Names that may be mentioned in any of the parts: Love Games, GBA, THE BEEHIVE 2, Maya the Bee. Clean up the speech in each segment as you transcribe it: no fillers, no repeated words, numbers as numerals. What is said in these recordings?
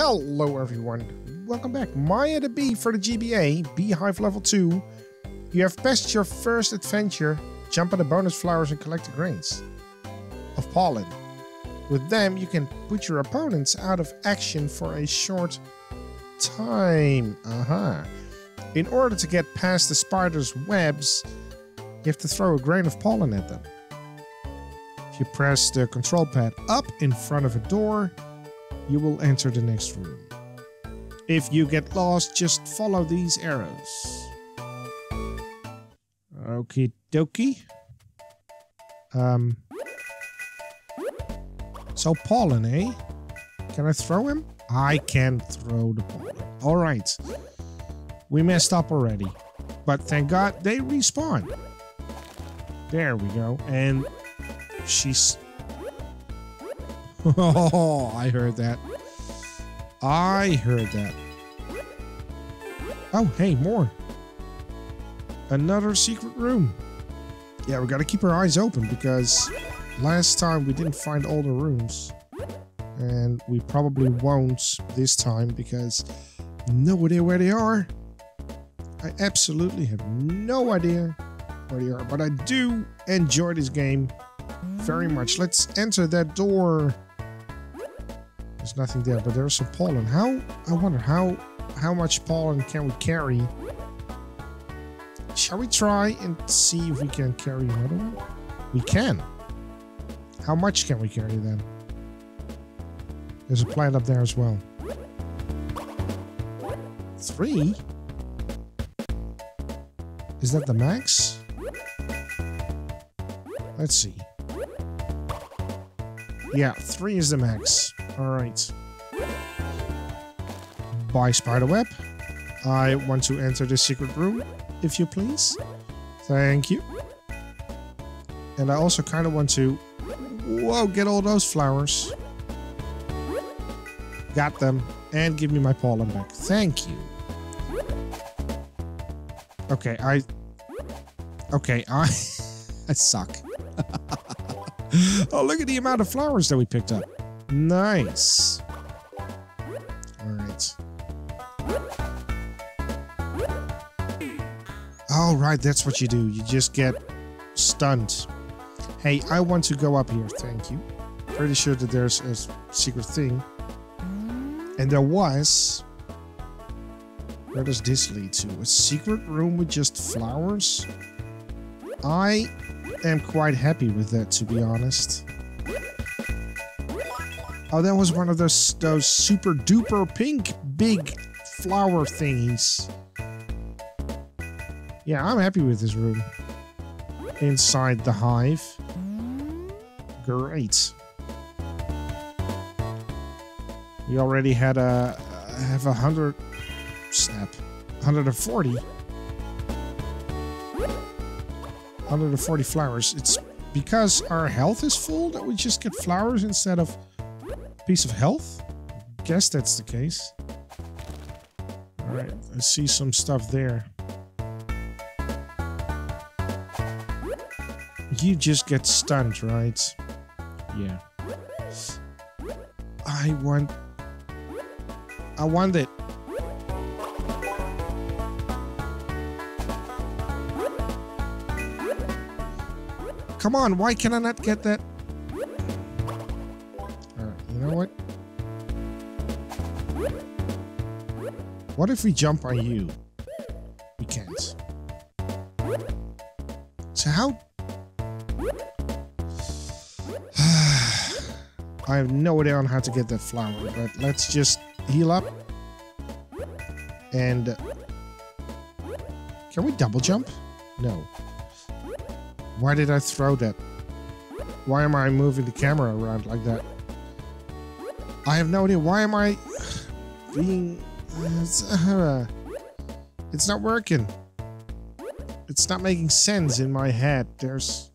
Hello everyone, welcome back. Maya the Bee for the GBA, Beehive Level 2. You have passed your first adventure, jump on the bonus flowers and collect the grains of pollen. With them you can put your opponents out of action for a short time. In order to get past the spider's webs, you have to throw a grain of pollen at them. If you press the control pad up in front of a door, you will enter the next room. If you get lost, just follow these arrows. Okie dokie. So pollen, eh? Can I throw him? I can throw the pollen. Alright. We messed up already. But thank God they respawn. There we go. And she's... Oh, I heard that. Oh, hey, more. Another secret room. Yeah, we gotta keep our eyes open because last time we didn't find all the rooms. And we probably won't this time because no idea where they are. I absolutely have no idea where they are. But I do enjoy this game very much. Let's enter that door. There's nothing there, but there's some pollen. I wonder how much pollen can we carry? Shall we try and see if we can carry another one? We can. How much can we carry then? There's a plant up there as well. 3? Is that the max? Let's see. Yeah, 3 is the max. Alright. Bye, spiderweb. I want to enter the secret room, if you please. Thank you. And I also kind of want to... Whoa, get all those flowers. Got them. And give me my pollen back. Thank you. Okay, I suck. Oh, look at the amount of flowers that we picked up. Nice. Alright. Alright, that's what you do. You just get stunned. Hey, I want to go up here. Thank you. Pretty sure that there's a secret thing. And there was... Where does this lead to? A secret room with just flowers? I... I'm quite happy with that, to be honest. Oh, that was one of those super duper pink big flower thingies. Yeah, I'm happy with this room. Inside the hive. Great. We already had a... have 100... Snap. 140. 140 flowers. It's because our health is full that we just get flowers instead of a piece of health? I guess that's the case. Alright, I see some stuff there. You just get stunned, right? Yeah. I want it. Come on, why can I not get that? Alright, you know what? What if we jump on you? We can't. So how... I have no idea on how to get that flower, but let's just heal up. And... Can we double jump? No. Why did I throw that? Why am I moving the camera around like that? I have no idea. Why am I being... It's not working. It's not making sense in my head. There's...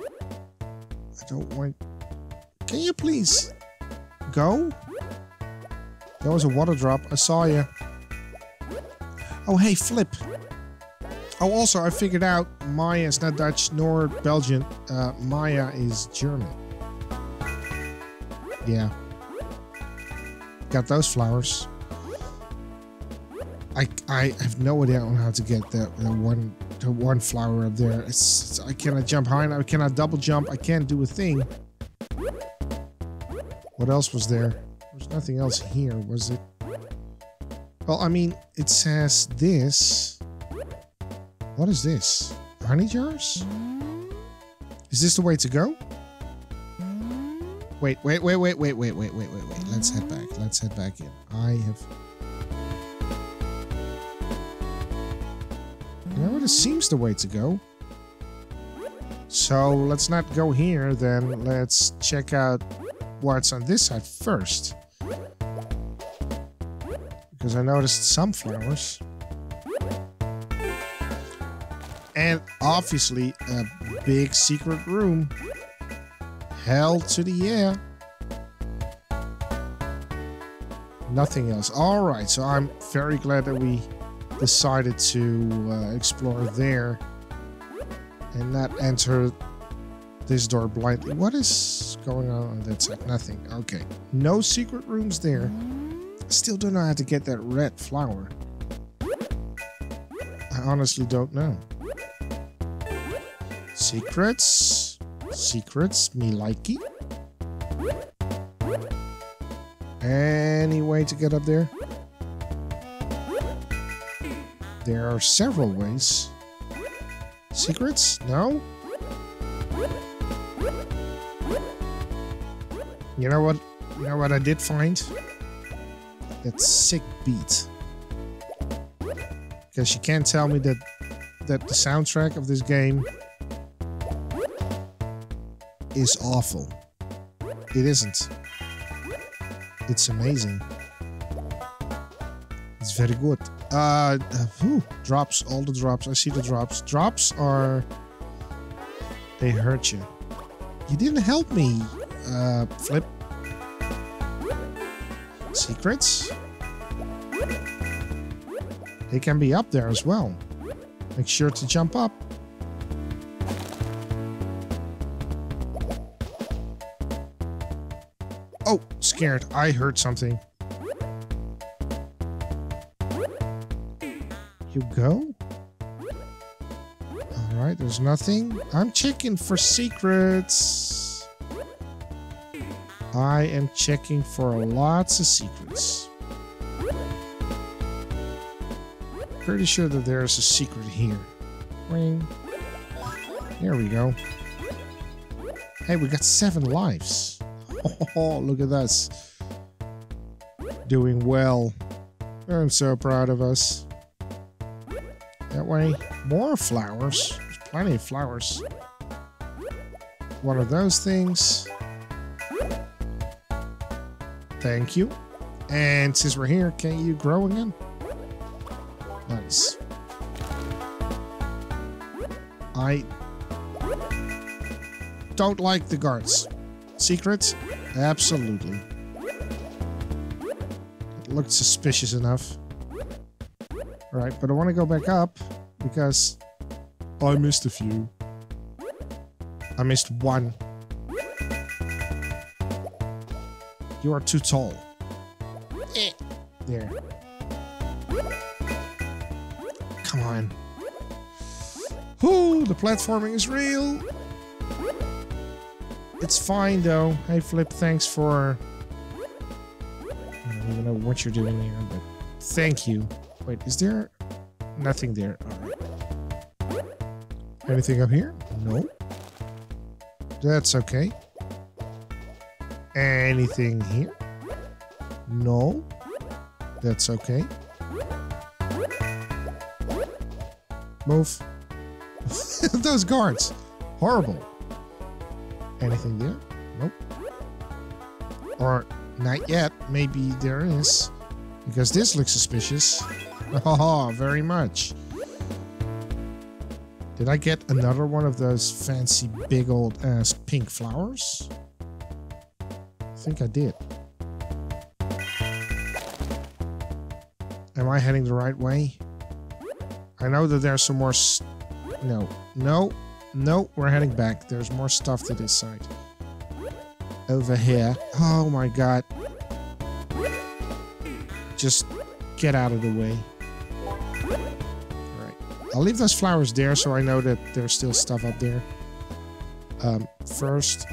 I don't want... Can you please go? There was a water drop. I saw you. Oh, hey, flip. Oh, also, I figured out Maya is not Dutch nor Belgian. Maya is German. Yeah. got those flowers. I have no idea on how to get the one flower up there. It's I cannot jump high enough. I cannot double jump. I can't do a thing. What else was there? There's nothing else here, was it? Well, I mean, it says this. What is this? Honey jars? Is this the way to go? Wait. Let's head back. Let's head back in. I have... Well, this seems the way to go. So let's not go here then. Let's check out what's on this side first. Because I noticed some flowers. And obviously a big secret room. Hell to the yeah. Nothing else. Alright, so I'm very glad that we decided to explore there and not enter this door blindly. What is going on that side? Nothing. Okay. No secret rooms there. Still don't know how to get that red flower. I honestly don't know. Secrets. Secrets. Me likey. Any way to get up there? There are several ways. Secrets? No? You know what? You know what I did find? That sick beat. Because you can't tell me that the soundtrack of this game is awful. It isn't. It's amazing. It's very good. Drops, all the drops. I see the drops. Drops are... They hurt you. You didn't help me, Flip. Secrets? They can be up there as well. Make sure to jump up. Oh, scared. I heard something. You go? Alright, there's nothing. I'm checking for secrets. I am checking for lots of secrets. Pretty sure that there's a secret here. Ring. There we go. Hey, we got 7 lives. Oh, look at us. Doing well. I'm so proud of us. That way, more flowers. There's plenty of flowers. One of those things. Thank you. And since we're here, can you grow again? Nice. I don't like the guards. Secrets? Absolutely. It looked suspicious enough. Right, but I want to go back up because I missed a few. I missed one. You are too tall. There. Come on. Whoo, the platforming is real. It's fine though. Hey Flip, thanks for... I don't even know what you're doing here, but thank you. Wait, is there nothing there? All right. Anything up here? No. That's okay. Anything here? No. That's okay. Move. Those guards. Horrible. Anything there? Nope. Or not yet. Maybe there is. Because this looks suspicious. Oh, very much. Did I get another one of those fancy big old ass pink flowers? I think I did. Am I heading the right way? I know that there's some more... No, we're heading back. There's more stuff to this side. Over here. Oh my god. Just get out of the way. Alright. I'll leave those flowers there so I know that there's still stuff up there. First,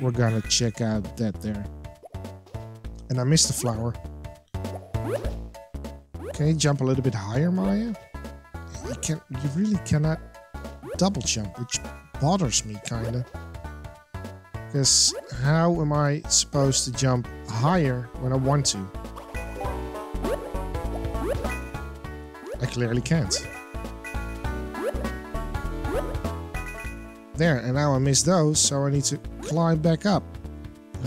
we're gonna check out that there. And I missed the flower. Can you jump a little bit higher, Maya? You really cannot double jump, which bothers me, kinda. Because how am I supposed to jump higher when I want to? I clearly can't. There, and now I missed those, so I need to climb back up.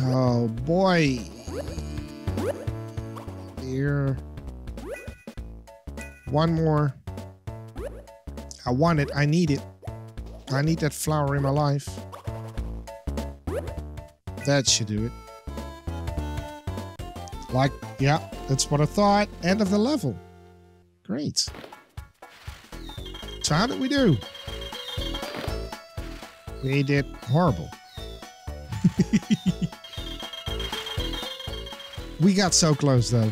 Oh boy! Here. One more. I want it. I need it. I need that flower in my life. That should do it. Like, yeah, that's what I thought. End of the level. Great. So how did we do? We did horrible. We got so close, though.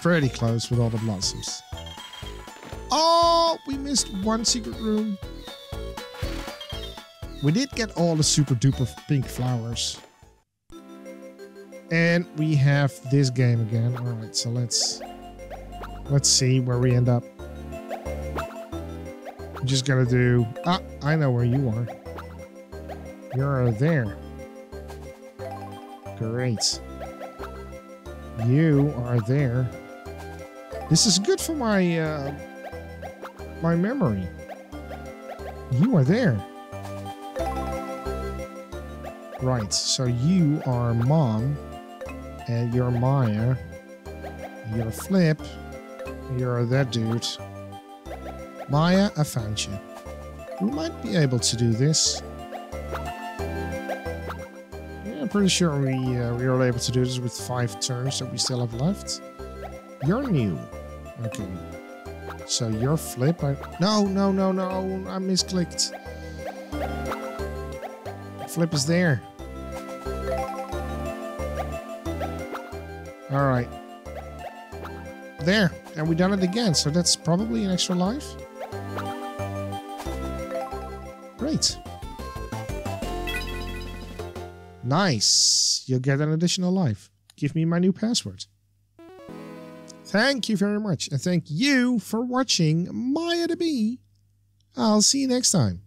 Pretty close with all the blossoms. Oh, we missed one secret room. We did get all the super duper pink flowers. And we have this game again. All right, so let's see where we end up. I'm just gonna do, I know where you are. You're there. Great. You are there. This is good for my, my memory. You are there. Right, so you are Mom, and you're Maya, you're Flip, you're that dude. Maya, I found you. We might be able to do this. Yeah, I'm pretty sure we were able to do this with 5 turns that we still have left. You're new. Okay. So you're Flip. No, I misclicked. Flip is there. Alright. There. And we done it again, so that's probably an extra life. Great. Nice. You'll get an additional life. Give me my new password. Thank you very much, and thank you for watching Maya the Bee. I'll see you next time.